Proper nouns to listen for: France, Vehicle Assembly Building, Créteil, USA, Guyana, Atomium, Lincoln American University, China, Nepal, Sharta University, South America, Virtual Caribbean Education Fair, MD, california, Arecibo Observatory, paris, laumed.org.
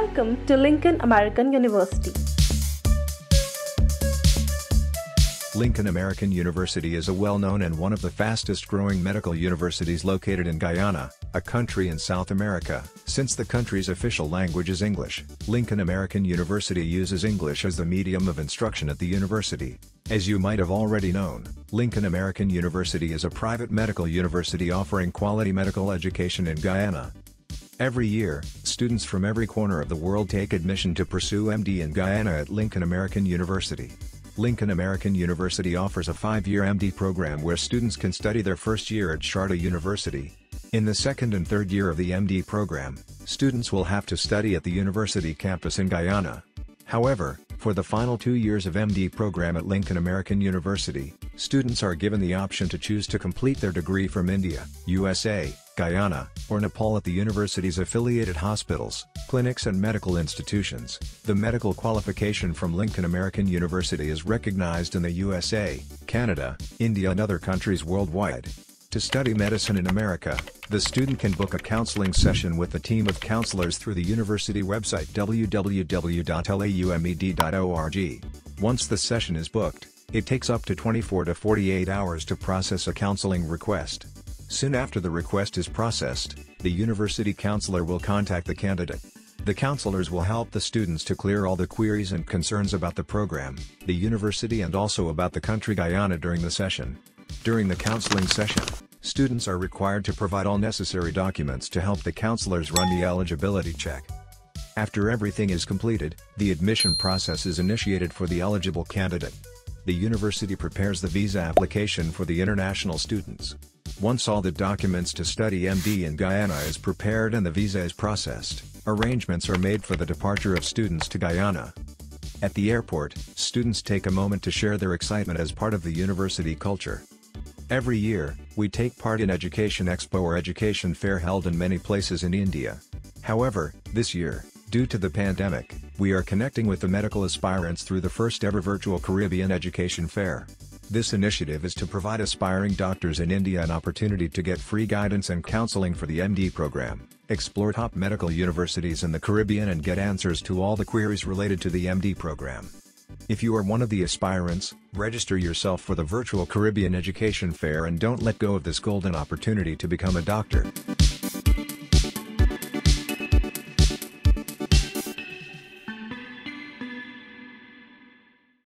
Welcome to Lincoln American University. Lincoln American University is a well-known and one of the fastest-growing medical universities located in Guyana, a country in South America. Since the country's official language is English, Lincoln American University uses English as the medium of instruction at the university. As you might have already known, Lincoln American University is a private medical university offering quality medical education in Guyana. Every year, students from every corner of the world take admission to pursue MD in Guyana at Lincoln American University. Lincoln American University offers a 5-year MD program where students can study their first year at Sharta University. In the second and third year of the MD program, students will have to study at the university campus in Guyana. However, for the final 2 years of MD program at Lincoln American University, students are given the option to choose to complete their degree from India, USA, Guyana, or Nepal at the university's affiliated hospitals, clinics and medical institutions. The medical qualification from Lincoln American University is recognized in the USA, Canada, India and other countries worldwide. To study medicine in America, the student can book a counseling session with a team of counselors through the university website www.laumed.org. Once the session is booked, it takes up to 24 to 48 hours to process a counseling request. Soon after the request is processed, the university counselor will contact the candidate. The counselors will help the students to clear all the queries and concerns about the program, the university and also about the country Guyana during the session. During the counseling session, students are required to provide all necessary documents to help the counselors run the eligibility check. After everything is completed, the admission process is initiated for the eligible candidate. The university prepares the visa application for the international students. Once all the documents to study MD in Guyana is prepared and the visa is processed, arrangements are made for the departure of students to Guyana. At the airport, students take a moment to share their excitement as part of the university culture. Every year, we take part in Education Expo or Education Fair held in many places in India. However, this year, due to the pandemic, we are connecting with the medical aspirants through the first ever virtual Caribbean Education Fair. This initiative is to provide aspiring doctors in India an opportunity to get free guidance and counseling for the MD program, explore top medical universities in the Caribbean and get answers to all the queries related to the MD program. If you are one of the aspirants, register yourself for the virtual Caribbean Education Fair and don't let go of this golden opportunity to become a doctor.